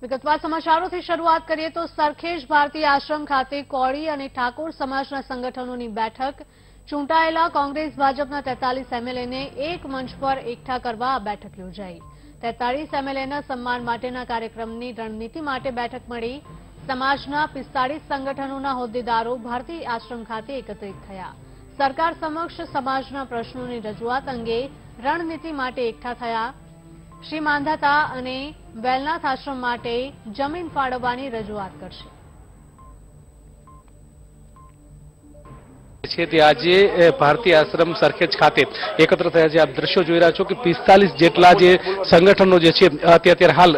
વિગતવાર સમાચારોથી શરૂઆત કરીએ તો સરખેજ ભારતી આશ્રમ ખાતે કોળી અને ઠાકોર સમાજના સંગઠનોની બેઠક ચૂંટાયેલા કોંગ્રેસ ભાજપના 43 એમએલએને એક મંચ પર એકઠા કરવા આ બેઠક યોજાઈ 43 એમએલએના સન્માન માટેના કાર્યક્રમની રણનીતિ માટે બેઠક મળી સમાજના 45 સંગઠનોના હોદ્દેદારો ભારતી આશ્રમ ખાતે એકત્રિત થયા સરકાર સમક્ષ સમાજના પ્રશ્નોની રજૂઆત અંગે રણનીતિ માટે એકઠા થયા શ્રી માંધાતા અને વેલનાથ આશ્રમ માટે જમીન ફાળવવાની રજૂઆત करशे। આજે ભારતીય આશ્રમ સરખેજ ખાતે એકત્ર થયા છે। આપ દ્રશ્યો જોઈ રહ્યા છો કે 45 જેટલા જે સંગઠનો જે છે અત્યારે હાલ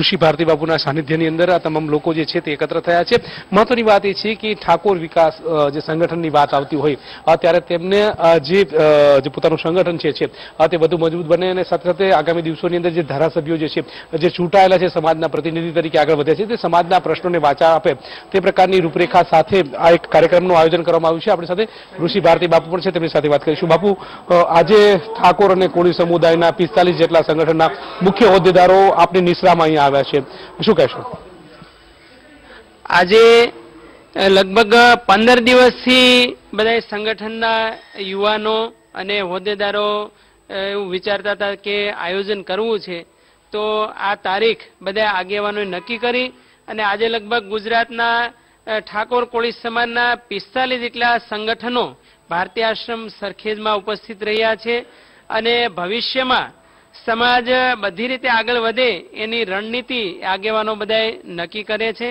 ઋષિ ભારતી બાપુના સાનિધ્યની અંદર આ તમામ લોકો જે છે તે એકત્ર થયા છે। મહત્વની વાત એ છે કે ઠાકોર વિકાસ જે સંગઠનની વાત આવતી હોય ત્યારે તેમને જે પોતાનું સંગઠન છે તે વધુ મજબૂત બને અને સાથે સાથે આગામી દિવસોની અંદર જે ધારાસભ્યો જે છે જે ચૂંટાયેલા છે સમાજના પ્રતિનિધિ તરીકે આગળ વધે છે તે સમાજના પ્રશ્નોને વાચા આપે તે પ્રકારની રૂપરેખા સાથે આ એક કાર્યક્રમનું આયોજન કરવામાં આવ્યું છે। આપણી સાથે ઋષિ ભારતી બાપુ પણ છે, તેમની સાથે વાત કરીશું। બાપુ, આજે ઠાકોર અને કોળી સમુદાયના 45 જેટલા સંગઠનના મુખ્ય હોદ્દેદારો આપની નિશ્રામાં અહીંયા આવ્યા છે, શું કહેશો? આજે લગભગ 15 દિવસથી બધા સંગઠનના યુવાનો અને હોદ્દેદારો એવું વિચારતા હતા કે આયોજન કરવું છે, તો આ તારીખ બધા આગેવાનોએ નક્કી કરી અને આજે લગભગ ગુજરાતના ઠાકોર કોળી સમાજના 45 જેટલા સંગઠનો ભારતીય આશ્રમ સરખેજમાં ઉપસ્થિત રહ્યા છે અને ભવિષ્યમાં સમાજ બધી રીતે આગળ વધે એની રણનીતિ આગેવાનો બધાએ નક્કી કરે છે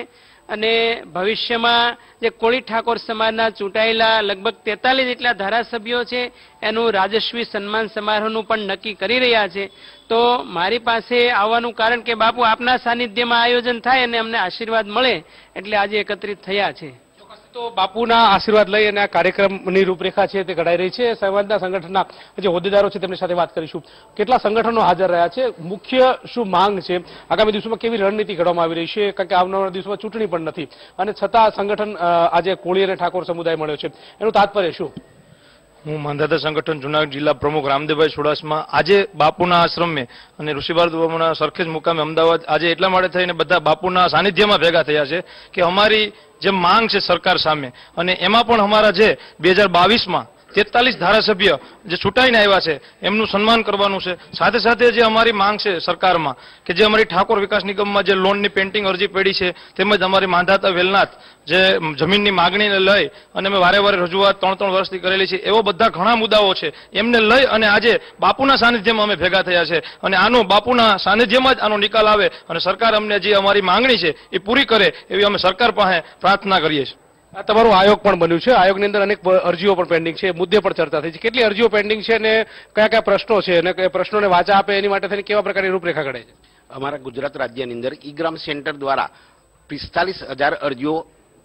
અને ભવિષ્યમાં જે કોળી ઠાકોર સમાજના ચૂંટાયેલા લગભગ 43 જેટલા ધારાસભ્યો છે એનું રાજસ્વી સન્માન સમારોહનું પણ નક્કી કરી રહ્યા છે। તો મારી પાસે આવવાનું કારણ કે બાપુ આપના સાનિધ્યમાં આયોજન થાય અને અમને આશીર્વાદ મળે એટલે આજે એકત્રિત થયા છે। તો બાપુના આશીર્વાદ લઈ અને આ કાર્યક્રમની રૂપરેખા છે તે ઘડાઈ રહી છે। સમાજના સંગઠનના જે હોદ્દેદારો છે તેમની સાથે વાત કરીશું। કેટલા સંગઠનો હાજર રહ્યા છે, મુખ્ય શું માંગ છે, આગામી દિવસોમાં કેવી રણનીતિ ઘડવામાં આવી રહી છે? કારણ કે આવનારા દિવસોમાં ચૂંટણી પણ નથી અને છતાં સંગઠન આજે કોળી અને ઠાકોર સમુદાય મળ્યો છે, એનું તાત્પર્ય શું? હું માંધાતા સંગઠન જુનાગઢ જિલ્લા પ્રમુખ રામદેવભાઈ ચુડાસમા આજે બાપુના આશ્રમે અને ઋષિ ભારતી બાપુના સરખેજ મુકામે અમદાવાદ આજે એટલા માટે થઈને બધા બાપુના સાનિધ્યમાં ભેગા થયા છે કે અમારી જે માંગ છે સરકાર સામે અને એમાં પણ અમારા જે 2022માં 43 ધારાસભ્ય જે ચૂંટાઈને આવ્યા છે એમનું સન્માન કરવાનું છે। સાથે સાથે જે અમારી માંગ છે સરકારમાં કે જે અમારી ઠાકોર વિકાસ નિગમમાં જે લોનની પેન્ડિંગ અરજી પડી છે તેમજ અમારી માંધાતા વેલનાથ જે જમીનની માગણીને લઈ અને અમે વારે વારે રજૂઆત 3-3 વર્ષથી કરેલી છે, એવો બધા ઘણા મુદ્દાઓ છે એમને લઈ અને આજે બાપુના સાનિધ્યમાં અમે ભેગા થયા છે અને આનો બાપુના સાનિધ્યમાં જ આનો નિકાલ આવે અને સરકાર અમને જે અમારી માંગણી છે એ પૂરી કરે એવી અમે સરકાર પાસે પ્રાર્થના કરીએ છીએ। તમારું આયોગ પણ બન્યું છે, આયોગની અંદર અનેક અરજીઓ પણ પેન્ડિંગ છે, મુદ્દે પણ ચર્ચા થઈ છે। કેટલી અરજીઓ પેન્ડિંગ છે અને કયા કયા પ્રશ્નો છે અને કયા પ્રશ્નોને વાચા આપે એની માટે થઈને કેવા પ્રકારની રૂપરેખા ઘડે છે? અમારા ગુજરાત રાજ્યની અંદર ઈ-ગ્રામ સેન્ટર દ્વારા 45,000 અરજીઓ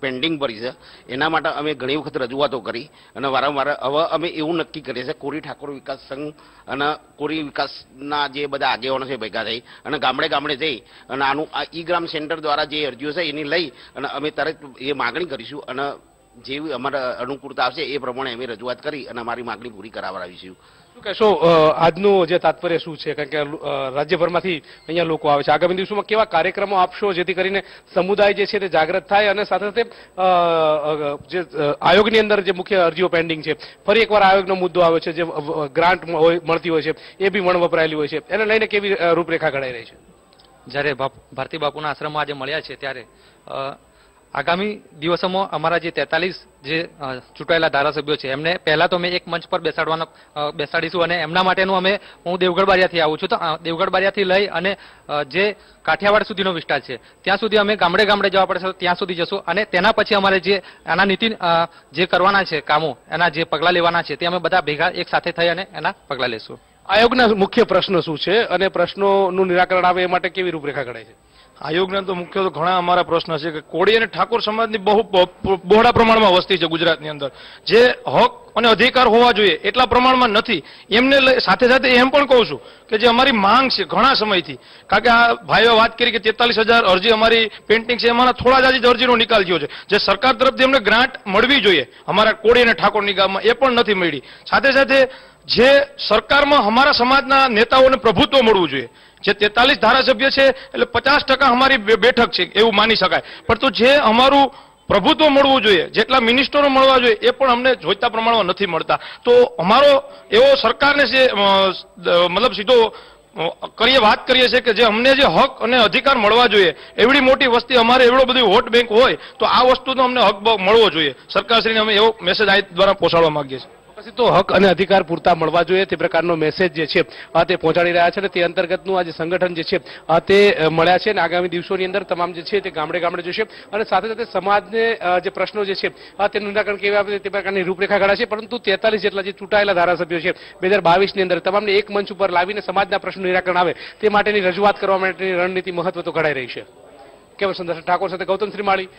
પેન્ડિંગ પડી છે, એના માટે અમે ઘણી વખત રજૂઆતો કરી અને વારંવાર હવે અમે એવું નક્કી કરીએ છીએ કોળી ઠાકોર વિકાસ સંઘ અને કોળી વિકાસના જે બધા આગેવાનો છે ભેગા થઈ અને ગામડે ગામડે જઈ અને આનું આ ઈ-ગ્રામ સેન્ટર દ્વારા જે અરજીઓ છે એની લઈ અને અમે તરત એ માગણી કરીશું અને જેવી અમારે અનુકૂળતા આવશે એ પ્રમાણે અમે રજૂઆત કરી અને અમારી માગણી પૂરી કરાવડાવીશું। શું કહેશો, આજનું જે તાત્પર્ય શું છે? કારણ કે રાજ્યભરમાંથી અહીંયા લોકો આવે છે, આગામી દિવસોમાં કેવા કાર્યક્રમો આપશો જેથી કરીને સમુદાય જે છે તે જાગૃત થાય અને સાથે સાથે જે આયોગની અંદર જે મુખ્ય અરજીઓ પેન્ડિંગ છે ફરી એકવાર આયોગનો મુદ્દો આવે છે, જે ગ્રાન્ટ મળતી હોય છે એ બી વણવપરાયેલી હોય છે, એને લઈને કેવી રૂપરેખા ઘડાઈ રહી છે? જ્યારે ભારતી બાપુના આશ્રમમાં આજે મળ્યા છે ત્યારે આગામી દિવસોમાં અમારા જે 43 જે ચૂંટાયેલા ધારાસભ્યો છે એમને પહેલા તો અમે એક મંચ પર બેસાડીશું અને એમના માટેનું હું દેવગઢ બારિયાથી આવું છું, તો દેવગઢ બારિયાથી લઈ અને જે કાઠિયાવાડ સુધીનો વિસ્તાર છે ત્યાં સુધી અમે ગામડે ગામડે જવા પડશે, ત્યાં સુધી જશું અને તેના પછી અમારે જે આના નીતિ જે કરવાના છે કામો એના જે પગલાં લેવાના છે તે અમે બધા ભેગા એક સાથે થઈ અને એના પગલાં લેશું। આયોગના મુખ્ય પ્રશ્નો શું છે અને પ્રશ્નોનું નિરાકરણ આવે એ માટે કેવી રૂપરેખા ઘડાય છે? આયોગના તો મુખ્ય તો ઘણા અમારા પ્રશ્ન છે કે કોળી અને ઠાકોર સમાજની બહુ બહોળા પ્રમાણમાં વસ્તી છે ગુજરાતની અંદર, જે હક અને અધિકાર હોવા જોઈએ એટલા પ્રમાણમાં નથી, એમને સાથે સાથે એમ પણ કહું છું કે જે અમારી માંગ છે ઘણા સમયથી, કારણ કે આ ભાઈઓ વાત કરી કે 43,000 અરજી અમારી પેન્ડિંગ છે એમાં થોડા જ અરજીનો નિકાલ થયો છે, જે સરકાર તરફથી એમને ગ્રાન્ટ મળવી જોઈએ અમારા કોળી અને ઠાકોરની ગામમાં એ પણ નથી મળી, સાથે સાથે જે સરકારમાં અમારા સમાજના નેતાઓને પ્રભુત્વ મળવું જોઈએ જે 43 ધારાસભ્ય છે એટલે 50% અમારી બેઠક છે એવું માની શકાય, પરંતુ જે અમારું પ્રભુત્વ મળવું જોઈએ, જેટલા મિનિસ્ટરો મળવા જોઈએ એ પણ અમને જોઈતા પ્રમાણમાં નથી મળતા. તો અમારો એવો સરકારને મતલબ સીધો કરીએ વાત કરીએ છીએ કે જે અમને જે હક અને અધિકાર મળવા જોઈએ, એવડી મોટી વસ્તી અમારે એવડો બધી વોટ બેંક હોય તો આ વસ્તુનો અમને હક મળવો જોઈએ. સરકારશ્રીને અમે એવો મેસેજ આ દ્વારા પહોંચાડવા માંગીએ છીએ. તો હક અને અધિકાર પૂરતા મળવા જોઈએ તે પ્રકારનો મેસેજ જે છે તે પહોંચાડી રહ્યા છે અને તે અંતર્ગતનું આ જે સંગઠન જે છે તે મળ્યા છે અને આગામી દિવસોની અંદર તમામ જે છે તે ગામડે ગામડે જશે અને સાથે સાથે સમાજને જે પ્રશ્નો જે છે તેનું નિરાકરણ કેવી આપે તે પ્રકારની રૂપરેખા ઘડાશે. પરંતુ 43 જેટલા જે ચૂંટાયેલા ધારાસભ્યો છે 2022ની અંદર તમામને એક મંચ ઉપર લાવીને સમાજના પ્રશ્નો નિરાકરણ આવે તે માટેની રજૂઆત કરવા માટેની રણનીતિ મહત્વ તો ઘડાઈ રહી છે. કેવળ સંદેશ ઠાકોર સાથે ગૌતમ શ્રીમાળી.